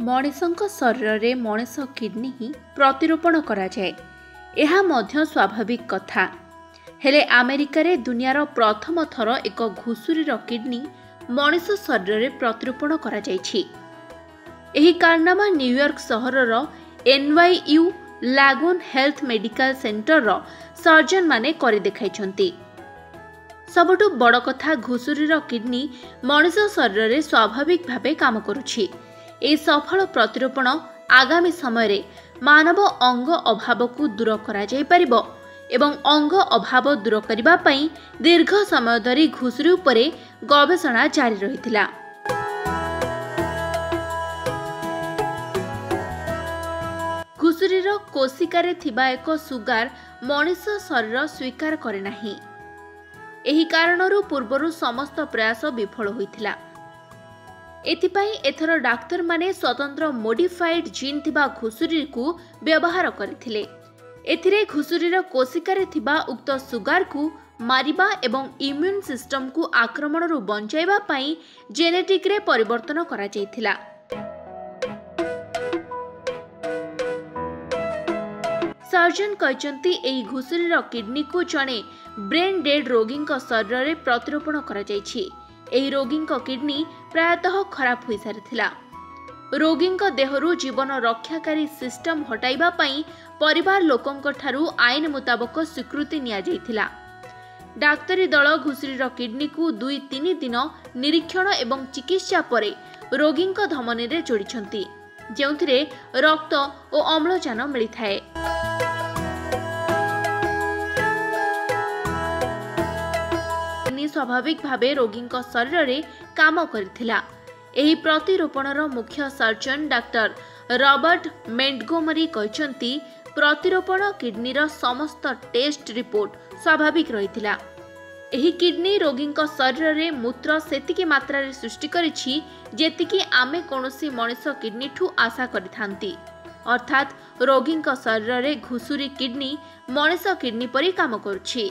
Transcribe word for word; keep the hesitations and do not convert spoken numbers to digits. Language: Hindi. मनिषों शरीर में मनीष किडनी ही प्रतिरोपण कराए यह मध्य स्वाभाविक कथा हेले अमेरिका रे दुनिया प्रथम थर एक घुसुरी किडनी मनीष शरीर में प्रतिरोपण कारनामा न्यूयॉर्क सहरर N Y U Langone health medical centre surgeon माने कर देखाइछंती। सबठू बड़ कथा घुसुरीर किडनी मनीष शरीर में स्वाभाविक भावे काम करुछि। ए सफल प्रतिरोपण आगामी समय मानव अंग अभाव को दूर करा जाय परिबो एवं अंग अभाव दूर करिबा पई दीर्घ समय धरी घुसुरी उपरे गवेषणा जारी रहितिला। घुसुरीर कोशिकारे थिबा एक सुगार मनीष शरीर स्वीकार करे नाही। एही कारणरू पूर्वरू समस्त प्रयास विफल होइतिला। एथिपाई एथर डाक्टर माने स्वतंत्र मोडिफाइड जीन थिबा घुसुरी को व्यवहार करथिले। एथिरे घुसुरीर कोशिकारे थिबा उक्त सुगार को मारिबा एवं इम्यून सिस्टम को आक्रमण रु बंचाइबा पई जेनेटिक रे परिवर्तन करा जायथिला। सर्जन कहचंती एही घुसुरीर किडनी को जणे ब्रेन डेड रोगी शरीर में प्रतिरोपण करा जायछि। एही रोगी किडनी प्रायतः खराब हो सारी रोगी देहरु जीवन रक्षाकारी सिस्टम हटाइबा पई परिवार लोकंक ठारू आईन मुताबक स्वीकृति निया जायथिला। डाक्तरी दल घुसुरीर किडनी को दुई तीन दिन निरीक्षण एवं चिकित्सा पर रोगी धमनी रे जोड़िछंती जेउथिरे रक्त और अम्लजान मिलिथाए। स्वाभाविक भावे रोगी शरीर में काम करथिला। एही प्रतिरोपणर मुख्य सर्जन डाक्टर रॉबर्ट मोंटगोमरी कहचंती प्रतिरोपण किडनीर समस्त टेस्ट रिपोर्ट स्वाभाविक रहिथिला। एही किडनी रोगी शरीर में मूत्र सेतिकी मात्रा सृष्टि करिछि जेतिकी आमे कोनोसी मनीष किडनी ठू आशा करिथांती। अर्थात रोगी शरीर में घुसुरी किडनी मनीष किडनी परि काम करुछि।